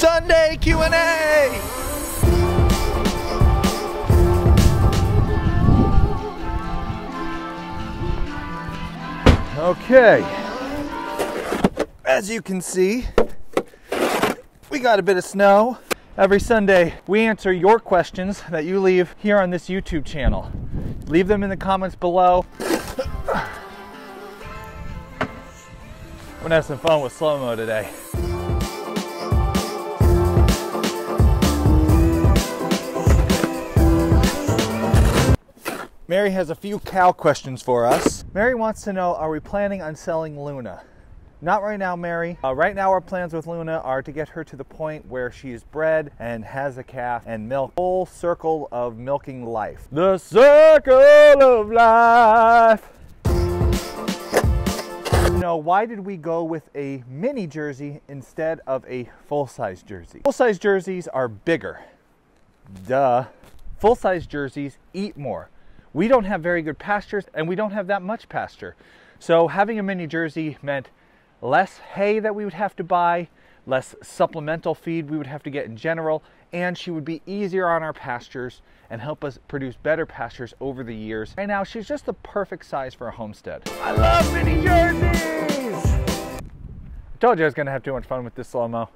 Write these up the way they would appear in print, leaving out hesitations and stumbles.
Sunday Q&A. Okay, as you can see, we got a bit of snow. Every Sunday, we answer your questions that you leave here on this YouTube channel. Leave them in the comments below. I'm gonna have some fun with slow-mo today. Mary has a few cow questions for us. Mary wants to know, are we planning on selling Luna? Not right now, Mary. Right now our plans with Luna are to get her to the point where she is bred and has a calf and milk. Whole circle of milking life. The circle of life. Now, why did we go with a mini jersey instead of a full-size jersey? Full-size jerseys are bigger. Duh. Full-size jerseys eat more. We don't have very good pastures and we don't have that much pasture. So having a mini jersey meant less hay that we would have to buy, less supplemental feed we would have to get in general, and she would be easier on our pastures and help us produce better pastures over the years. Right now, she's just the perfect size for a homestead. I love mini jerseys! I told you I was gonna have too much fun with this slow-mo.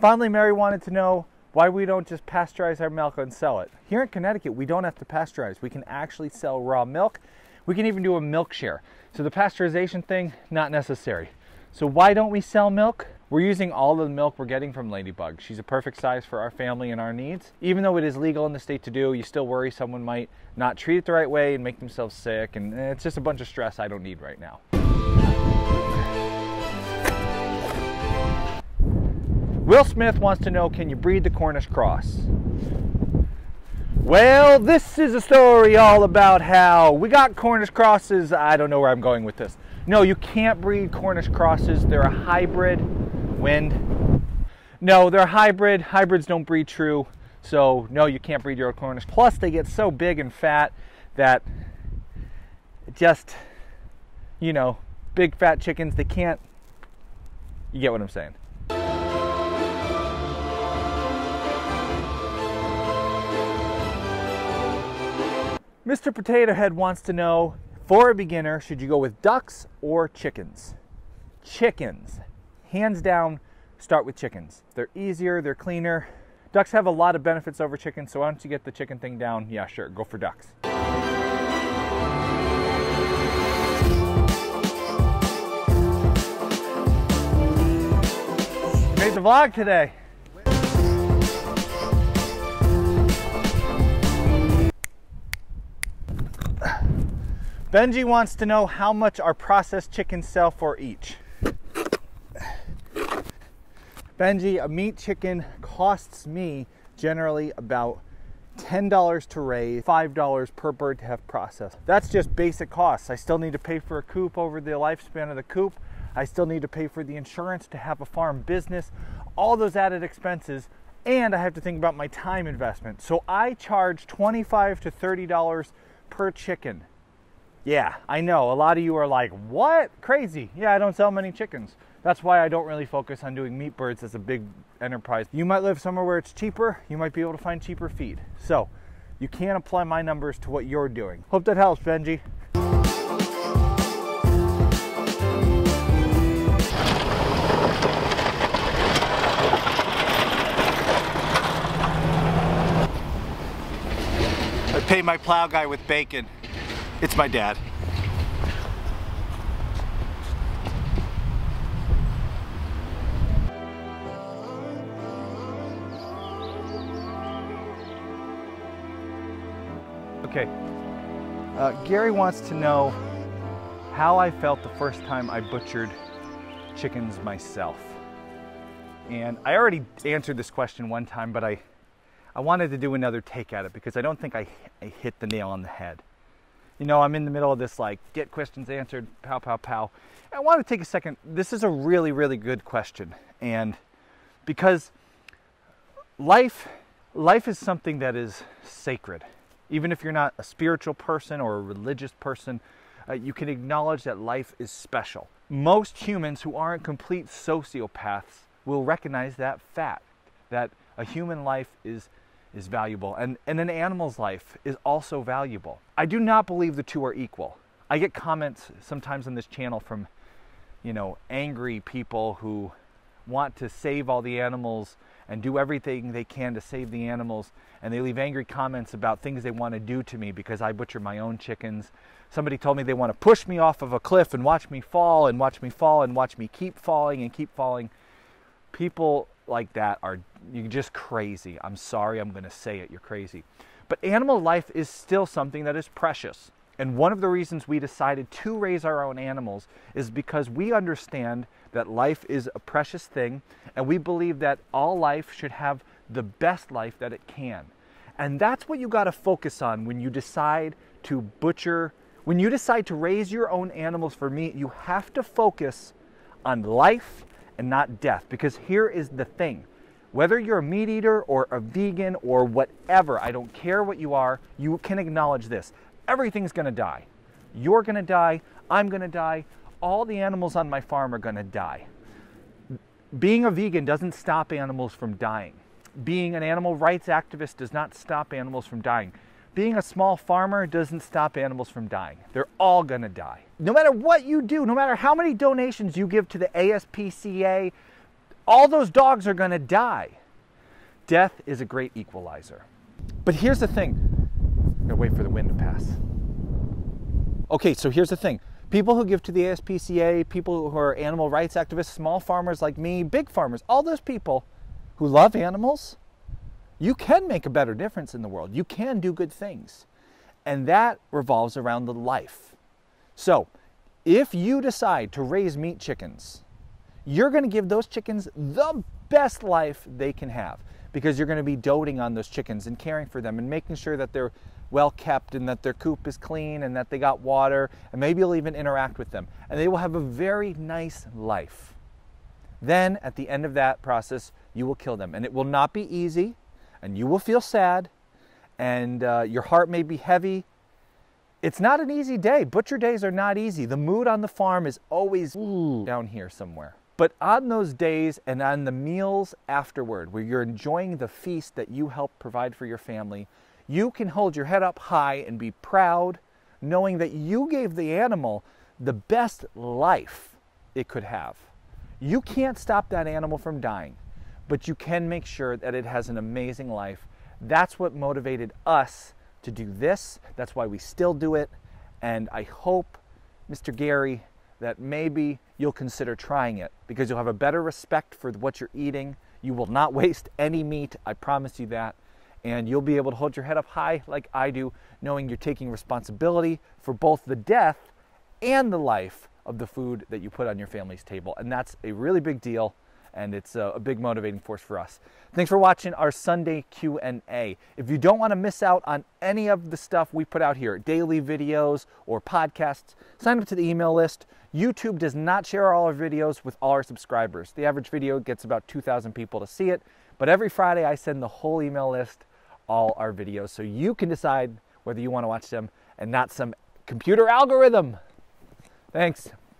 Finally, Mary wanted to know why we don't just pasteurize our milk and sell it. Here in Connecticut, we don't have to pasteurize. We can actually sell raw milk. We can even do a milk share. So the pasteurization thing, not necessary. So why don't we sell milk? We're using all the milk we're getting from Ladybug. She's a perfect size for our family and our needs. Even though it is legal in the state to do, you still worry someone might not treat it the right way and make themselves sick, and it's just a bunch of stress I don't need right now. Will Smith wants to know, can you breed the Cornish cross? Well, this is a story all about how we got Cornish crosses. I don't know where I'm going with this. No, you can't breed Cornish crosses. They're a hybrid. Wind. No, they're a hybrid. Hybrids don't breed true. So no, you can't breed your Cornish. Plus they get so big and fat that just, you know, big fat chickens, they can't, you get what I'm saying. Mr. Potato Head wants to know, for a beginner, should you go with ducks or chickens? Chickens. Hands down, start with chickens. They're easier, they're cleaner. Ducks have a lot of benefits over chickens, so once you get the chicken thing down, yeah, sure, go for ducks. Made the vlog today. Benji wants to know how much our processed chickens sell for each. Benji, a meat chicken costs me generally about $10 to raise, $5 per bird to have processed. That's just basic costs. I still need to pay for a coop over the lifespan of the coop. I still need to pay for the insurance to have a farm business, all those added expenses, and I have to think about my time investment. So I charge $25 to $30 per chicken. Yeah, I know, a lot of you are like, what? Crazy. Yeah, I don't sell many chickens. That's why I don't really focus on doing meat birds as a big enterprise. You might live somewhere where it's cheaper. You might be able to find cheaper feed. So you can't apply my numbers to what you're doing. Hope that helps, Benji. I paid my plow guy with bacon. It's my dad. Okay, Gary wants to know how I felt the first time I butchered chickens myself. And I already answered this question one time, but I wanted to do another take at it because I don't think I hit the nail on the head. You know, I'm in the middle of this, like, get questions answered, pow, pow, pow. I want to take a second. This is a really, really good question. And because life is something that is sacred. Even if you're not a spiritual person or a religious person, you can acknowledge that life is special. Most humans who aren't complete sociopaths will recognize that fact, that a human life is valuable, and an animal's life is also valuable. I do not believe the two are equal. I get comments sometimes on this channel from, you know, angry people who want to save all the animals and do everything they can to save the animals, and they leave angry comments about things they want to do to me because I butcher my own chickens. Somebody told me they want to push me off of a cliff and watch me fall and watch me fall and watch me keep falling and keep falling. People like that are, you're just crazy. I'm sorry, I'm going to say it, you're crazy. But animal life is still something that is precious. And one of the reasons we decided to raise our own animals is because we understand that life is a precious thing, and we believe that all life should have the best life that it can. And that's what you got to focus on when you decide to butcher, when you decide to raise your own animals for meat. You have to focus on life and not death, because here is the thing. Whether you're a meat eater or a vegan or whatever, I don't care what you are, you can acknowledge this. Everything's gonna die. You're gonna die, I'm gonna die, all the animals on my farm are gonna die. Being a vegan doesn't stop animals from dying. Being an animal rights activist does not stop animals from dying. Being a small farmer doesn't stop animals from dying. They're all gonna die. No matter what you do, no matter how many donations you give to the ASPCA, all those dogs are gonna die. Death is a great equalizer. But here's the thing. I'm gonna wait for the wind to pass. Okay, so here's the thing. People who give to the ASPCA, people who are animal rights activists, small farmers like me, big farmers, all those people who love animals, you can make a better difference in the world. You can do good things. And that revolves around the life. So if you decide to raise meat chickens, you're gonna give those chickens the best life they can have, because you're gonna be doting on those chickens and caring for them and making sure that they're well kept and that their coop is clean and that they got water, and maybe you'll even interact with them, and they will have a very nice life. Then at the end of that process, you will kill them, and it will not be easy, and you will feel sad, and your heart may be heavy. It's not an easy day. Butcher days are not easy. The mood on the farm is always down here somewhere. But on those days and on the meals afterward, where you're enjoying the feast that you help provide for your family, you can hold your head up high and be proud, knowing that you gave the animal the best life it could have. You can't stop that animal from dying, but you can make sure that it has an amazing life. That's what motivated us to do this. That's why we still do it. And I hope, Mr. Gary, that maybe you'll consider trying it, because you'll have a better respect for what you're eating. You will not waste any meat, I promise you that. And you'll be able to hold your head up high like I do, knowing you're taking responsibility for both the death and the life of the food that you put on your family's table. And that's a really big deal, and it's a big motivating force for us. Thanks for watching our Sunday Q&A. If you don't want to miss out on any of the stuff we put out here, daily videos or podcasts, sign up to the email list. YouTube does not share all our videos with all our subscribers. The average video gets about 2,000 people to see it, but every Friday I send the whole email list all our videos, so you can decide whether you want to watch them and not some computer algorithm. Thanks.